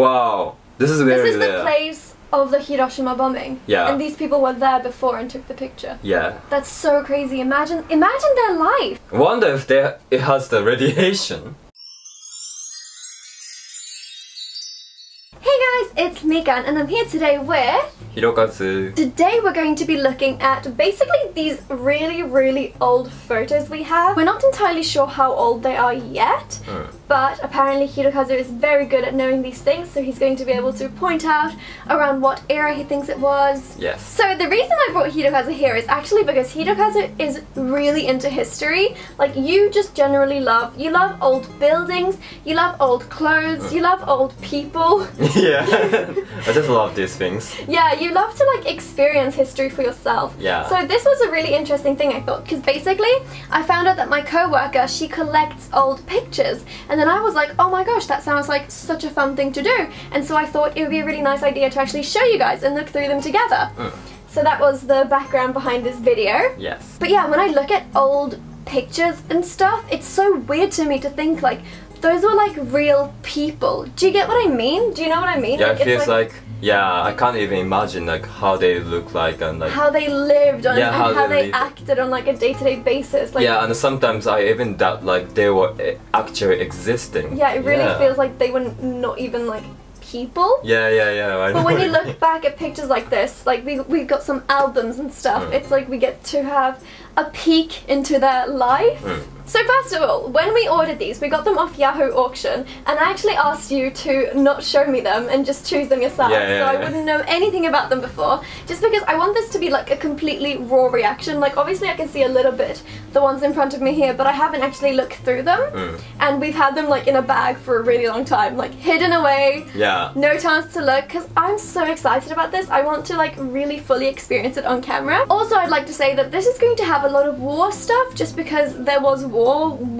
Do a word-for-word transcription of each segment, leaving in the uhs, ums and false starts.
Wow, this is very This is rare. The place of the Hiroshima bombing. Yeah. And these people were there before and took the picture. Yeah. That's so crazy. Imagine, imagine their life. I wonder if they, it has the radiation. Hey guys, it's Megan and I'm here today with... Hirokazu. Today we're going to be looking at basically these really, really old photos we have. We're not entirely sure how old they are yet, mm. but apparently Hirokazu is very good at knowing these things, so he's going to be able to point out around what era he thinks it was. Yes. So the reason I brought Hirokazu here is actually because Hirokazu is really into history. Like, you just generally love, you love old buildings, you love old clothes, mm. you love old people. Yeah, I just love these things. Yeah. You love to like experience history for yourself. Yeah. So this was a really interesting thing I thought, because basically I found out that my coworker, she collects old pictures, and then I was like, oh my gosh, that sounds like such a fun thing to do, and so I thought it would be a really nice idea to actually show you guys and look through them together. Mm. So that was the background behind this video. Yes. But yeah, when I look at old pictures and stuff, it's so weird to me to think like those were like real people. Do you get what I mean? Do you know what I mean? Yeah, like, it feels like, like yeah, I can't even imagine like how they look like and like how they lived on, yeah, and how, how they, they acted on like a day-to-day -day basis. Like, yeah, and sometimes I even doubt like they were actually existing. Yeah, it really yeah. feels like they were not even like people. Yeah, yeah, yeah. I but when you look back at pictures like this, like we we've got some albums and stuff. Mm. It's like we get to have a peek into their life. Mm. So first of all, when we ordered these, we got them off Yahoo Auction, and I actually asked you to not show me them and just choose them yourself, yeah, yeah, so I yeah. wouldn't know anything about them before, just because I want this to be like a completely raw reaction. Like, obviously I can see a little bit the ones in front of me here, but I haven't actually looked through them, mm. and we've had them like in a bag for a really long time, like hidden away, yeah. no chance to look, because I'm so excited about this. I want to like really fully experience it on camera. Also, I'd like to say that this is going to have a lot of war stuff, just because there was war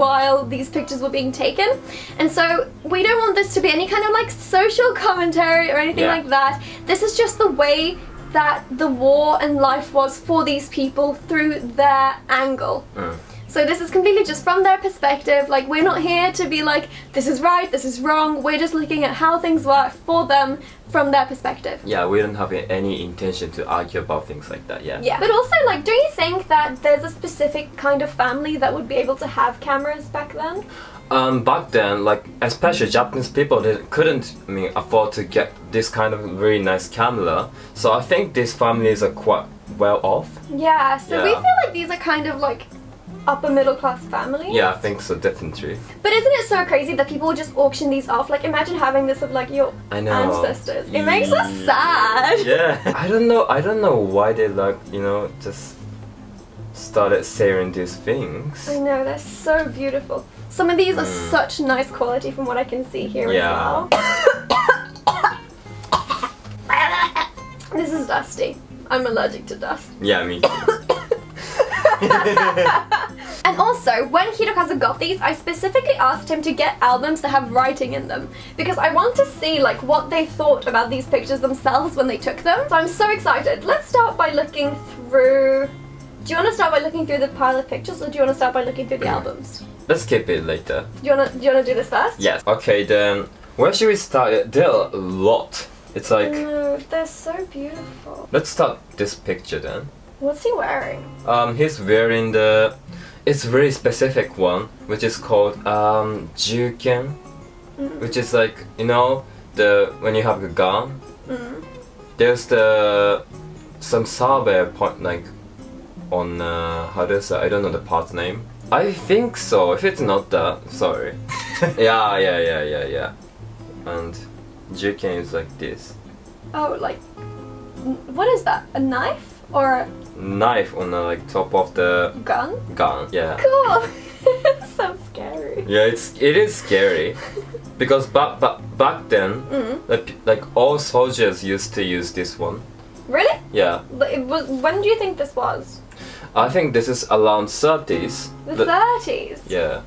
while these pictures were being taken, and so we don't want this to be any kind of like social commentary or anything yeah. like that. This is just the way that the war and life was for these people through their angle. Mm. So this is completely just from their perspective. Like, we're not here to be like, this is right, this is wrong. We're just looking at how things work for them from their perspective. Yeah, we don't have any intention to argue about things like that, yeah. Yeah, but also, like, do you think that there's a specific kind of family that would be able to have cameras back then? Um, back then, like, especially Japanese people, they couldn't, I mean, afford to get this kind of really nice camera. So I think these families are quite well off. Yeah, so yeah. we feel like these are kind of, like, upper middle class family? Yeah, I think so, definitely. But isn't it so crazy that people just auction these off? Like, imagine having this of like your I know. ancestors. It makes us sad. Yeah. I don't know, I don't know why they like, you know, just started sharing these things. I know, they're so beautiful. Some of these mm. are such nice quality from what I can see here yeah. as well. This is dusty. I'm allergic to dust. Yeah, me too. And also, when Hirokazu got these, I specifically asked him to get albums that have writing in them, because I want to see like what they thought about these pictures themselves when they took them. So I'm so excited. Let's start by looking through... Do you want to start by looking through the pile of pictures, or do you want to start by looking through the albums? Let's skip it later. Do you want to, do you want to do this first? Yes. Okay, then where should we start? There are a lot. It's like... No, they're so beautiful. Let's start this picture then. What's he wearing? Um, he's wearing the... It's a very specific one, which is called um, Juken, mm. which is like, you know, the when you have a gun, mm. there's the some saber point like on uh, how do I say? I don't know the part name. I think so. If it's not that, sorry. yeah, yeah, yeah, yeah, yeah. And Juken is like this. Oh, like what is that? A knife? Or a knife on the like top of the gun. Gun, yeah. Cool. It's so scary. Yeah, it's it is scary, because back back back then, mm. like like all soldiers used to use this one. Really? Yeah. But it was, when do you think this was? I think this is around thirties. The thirties. Yeah,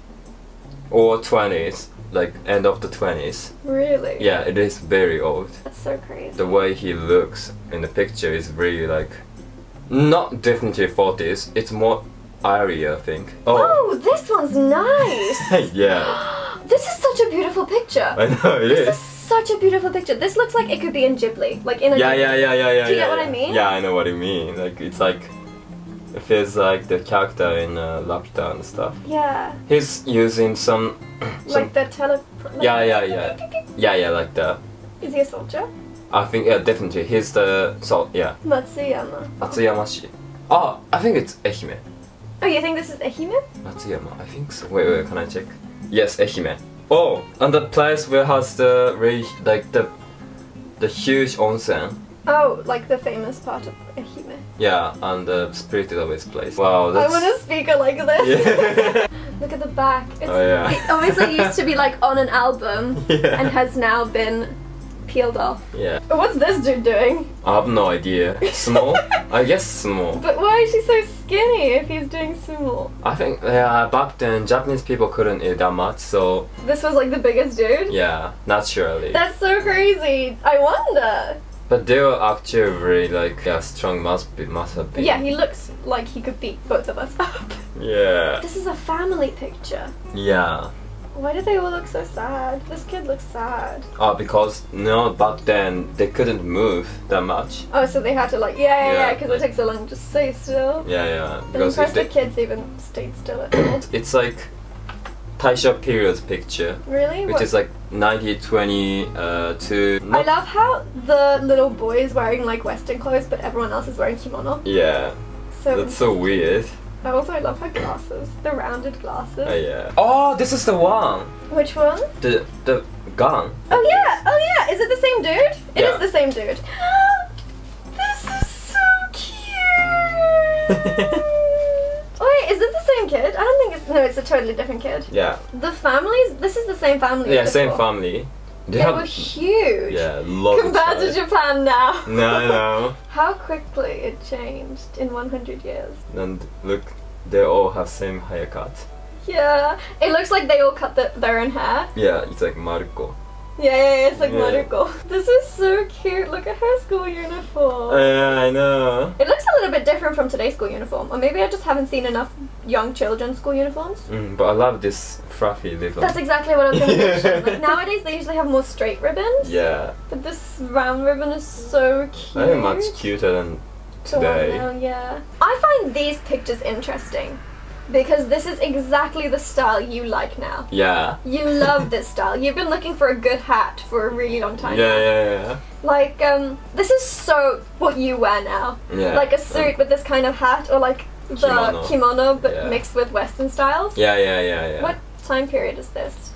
or twenties, like end of the twenties. Really? Yeah, it is very old. That's so crazy. The way he looks in the picture is really like. Not definitely forties, it's more airy, I think. Oh, oh this one's nice! Yeah. This is such a beautiful picture. I know, it this is. is such a beautiful picture. This looks like it could be in Ghibli, like in a. Yeah, Ghibli. yeah, yeah, yeah, yeah. Do you yeah, get what yeah. I mean? Yeah, I know what you mean. Like it's like, it feels like the character in uh, Laputa and stuff. Yeah. He's using some. some like the tele. Like yeah, yeah, yeah, yeah, yeah, like the. Is he a soldier? I think yeah, definitely. He's the so yeah. Matsuyama. Matsuyama-shi. Oh, I think it's Ehime. Oh, you think this is Ehime? Matsuyama, I think so. Wait, wait, can I check? Yes, Ehime. Oh, and the place where has the like the the huge onsen. Oh, like the famous part of Ehime. Yeah, and the spirited away place. Wow, that's... I want a speaker like this. Yeah. Look at the back. It's, oh yeah. It obviously used to be like on an album yeah. and has now been peeled off. Yeah. What's this dude doing? I have no idea. Small? I guess small. But why is she so skinny if he's doing sumo? I think yeah, back then Japanese people couldn't eat that much, so... This was like the biggest dude? Yeah, naturally. That's so crazy! I wonder! But they were actually really like, yeah, strong must be, must have been. Yeah, he looks like he could beat both of us up. Yeah. This is a family picture. Yeah. Why do they all look so sad? This kid looks sad. Oh, because no, back then they couldn't move that much. Oh, so they had to like, yeah, yeah, yeah, because yeah, it takes so long to just stay still. Yeah, yeah. But because if the kids even stayed still at all. It's like Taisho period's picture. Really? Which what? is like ninety, twenty, two... Uh, I love how the little boy is wearing like Western clothes, but everyone else is wearing kimono. Yeah. So that's so weird. I also love her glasses, the rounded glasses. Oh yeah. Oh, this is the one. Which one? The the gun. Oh yeah, oh yeah. Is it the same dude? It yeah. is the same dude. This is so cute. Wait, is it the same kid? I don't think it's no. It's a totally different kid. Yeah. The families. This is the same family. Yeah, same family. They, they have, were huge. Yeah, lots. Compared to Japan now. No, no. How quickly it changed in one hundred years. And look, they all have same haircut. Yeah, it looks like they all cut the, their own hair. Yeah, it's like Maruko. Yeah, yeah, yeah, it's like yeah. Maruko. This is so cute. Look at her school uniform. Yeah, uh, I know. It looks a little bit different from today's school uniform, or maybe I just haven't seen enough young children's school uniforms. Mm, but I love this fluffy little. That's exactly what I was going to mention. Like nowadays, they usually have more straight ribbons. Yeah. But this round ribbon is so cute. I think much cuter than today. Oh, yeah. I find these pictures interesting. Because this is exactly the style you like now. Yeah. You love this style. You've been looking for a good hat for a really long time. Yeah, now. yeah, yeah. Like, um, this is so what you wear now. Yeah. Like a suit um, with this kind of hat, or like the kimono, kimono but yeah. mixed with Western styles. Yeah, yeah, yeah, yeah. What time period is this?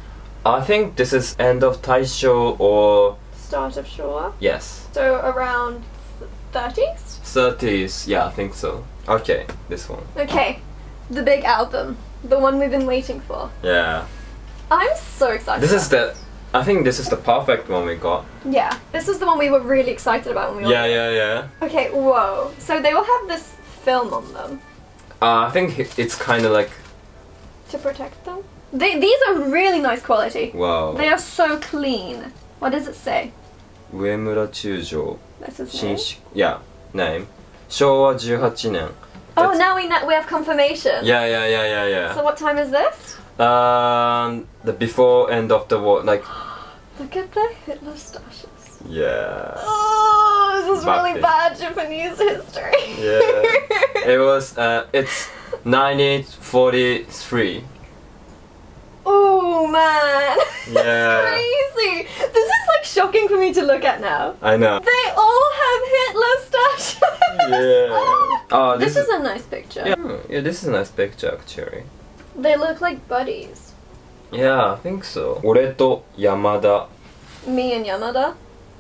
I think this is end of Taisho or... Start of Showa? Yes. So around thirties? thirties, yeah, I think so. Okay, this one. Okay. The big album, the one we've been waiting for. Yeah. I'm so excited. This is the, I think this is the perfect one we got. Yeah, this is the one we were really excited about when we yeah, ordered. Yeah, yeah. Okay, whoa. So they will have this film on them. Uh, I think it's kind of like... To protect them? They, these are really nice quality. Wow. They are so clean. What does it say? Uemura Chujo. That's his name? Yeah, name. Showa eighteen nen. Oh, now we know, we have confirmation. Yeah, yeah, yeah, yeah, yeah. So what time is this? Um, the before end of the war, like. Look at the Hitler stashes. Yeah. Oh, this is Back really then. bad Japanese history. Yeah. It was. Uh, it's nineteen forty-three. Oh man. Yeah. That's crazy. This is like shocking for me to look at now. I know. They all have Hitler stashes. Yeah. Oh. Oh, this, this is, is a nice picture. Yeah, yeah, this is a nice picture actually. They look like buddies. Yeah, I think so. Ore to Yamada. Me and Yamada?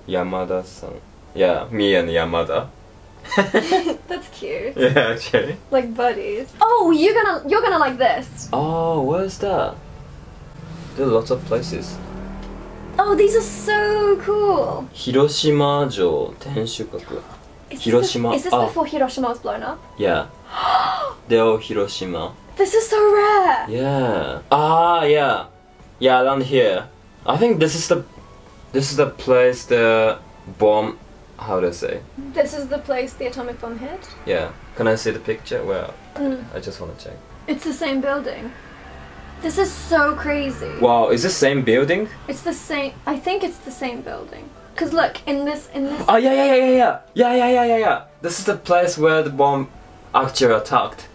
Yamada-san. Yeah, me and Yamada. That's cute. Yeah, actually. Like buddies. Oh, you're gonna you're gonna like this. Oh, where's that? There are lots of places. Oh, these are so cool. Hiroshima Jo, Tenshukaku. Is Hiroshima. This the, is this oh. before Hiroshima was blown up? Yeah. Deo Hiroshima. This is so rare! Yeah. Ah, yeah. Yeah, around here. I think this is the... This is the place the bomb... How do I say? This is the place the atomic bomb hit? Yeah. Can I see the picture? Well, mm. I just want to check. It's the same building. This is so crazy. Wow, is this same building? It's the same. I think it's the same building. Cause look, in this, in this. Oh yeah, yeah, yeah, yeah, yeah, yeah, yeah, yeah, yeah. This is the place where the bomb actually attacked.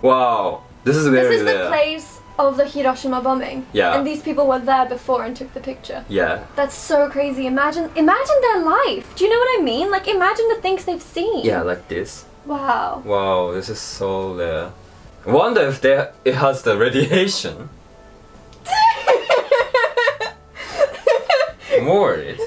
Wow, this is very. This is the place of the Hiroshima bombing. Yeah. And these people were there before and took the picture. Yeah. That's so crazy. Imagine, imagine their life. Do you know what I mean? Like, imagine the things they've seen. Yeah, like this. Wow. Wow, this is so rare. Wonder if there it has the radiation. I'm worried.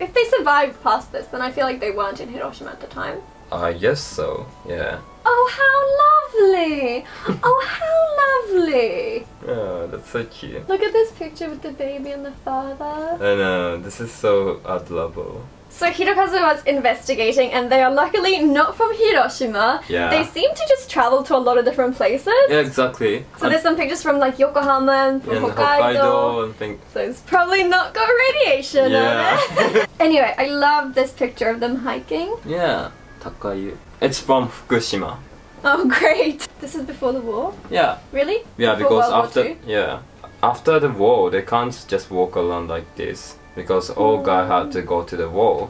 If they survived past this, then I feel like they weren't in Hiroshima at the time. I guess so, yeah. Oh, how lovely! Oh, how lovely! Oh, that's so cute. Look at this picture with the baby and the father. I know, this is so adorable. So Hirokazu was investigating, and they are luckily not from Hiroshima. Yeah. They seem to just travel to a lot of different places. Yeah, exactly. So and there's some pictures from like Yokohama and from and Hokkaido. Hokkaido and things. So it's probably not got radiation yeah. on it. Anyway, I love this picture of them hiking. Yeah, Takayu. It's from Fukushima. Oh, great. This is before the war? Yeah. Really? Yeah, before because World after yeah, after the war, they can't just walk around like this. Because old guy had to go to the war.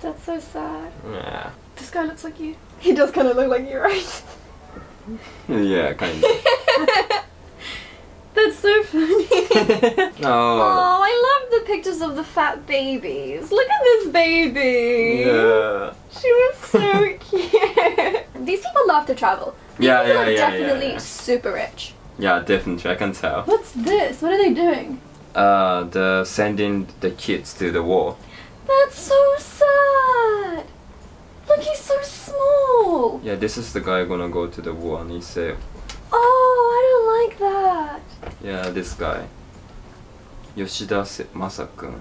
That's so sad. Yeah. This guy looks like you. He does kind of look like you, right? Yeah, kind of. That's so funny. Oh. Oh, I love the pictures of the fat babies. Look at this baby. Yeah. She was so cute. These people love to travel. These yeah, people yeah, are yeah, definitely yeah, yeah. super rich. Yeah, definitely. I can tell. What's this? What are they doing? Uh, the sending the kids to the war. That's so sad. Look, he's so small. Yeah, this is the guy gonna go to the war, and he said. Oh, I don't like that. Yeah, this guy, Yoshida Masakun.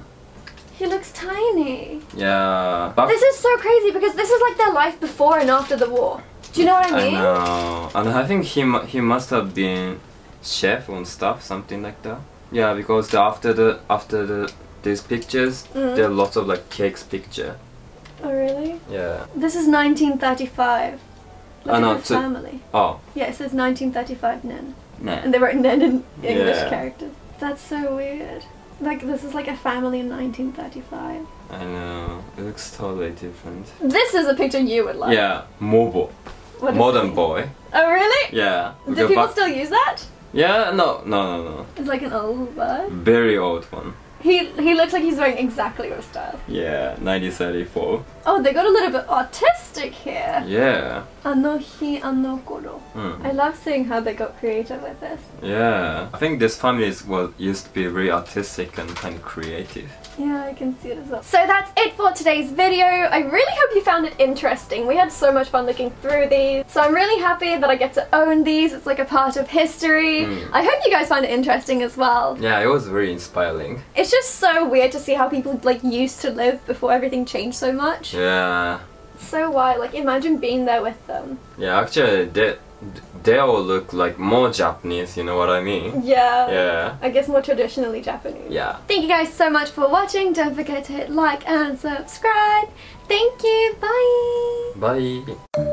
He looks tiny. Yeah. But this is so crazy because this is like their life before and after the war. Do you know what I mean? I know, and I think he he must have been chef on stuff, something like that. Yeah, because the after the after the these pictures, mm. there are lots of like cakes picture. Oh really? Yeah. This is nineteen thirty-five. Look oh, at no, the family. Oh. Yeah, it says nineteen thirty-five Nen. Nen. And they wrote Nen in English yeah. characters. That's so weird. Like this is like a family in nineteen thirty-five. I know. It looks totally different. This is a picture you would like. Yeah, Mobo. What Modern boy. Oh really? Yeah. Do because people still use that? Yeah, no, no, no, no. It's like an old bird? Very old one. He he looks like he's wearing exactly your style. Yeah, nineteen thirty-four. Oh, they got a little bit artistic here. Yeah. Anohi anokoro. Mm. I love seeing how they got creative with this. Yeah. I think this family is what used to be very artistic and kind of creative. Yeah, I can see it as well. So that's it for today's video. I really hope you found it interesting. We had so much fun looking through these. So I'm really happy that I get to own these. It's like a part of history. Mm. I hope you guys find it interesting as well. Yeah, it was very inspiring. It's just so weird to see how people like used to live before everything changed so much. Yeah. So wild. Like imagine being there with them. Yeah, actually they, they all look like more Japanese, you know what I mean? Yeah. Yeah. I guess more traditionally Japanese. Yeah. Thank you guys so much for watching. Don't forget to hit like and subscribe. Thank you. Bye. Bye.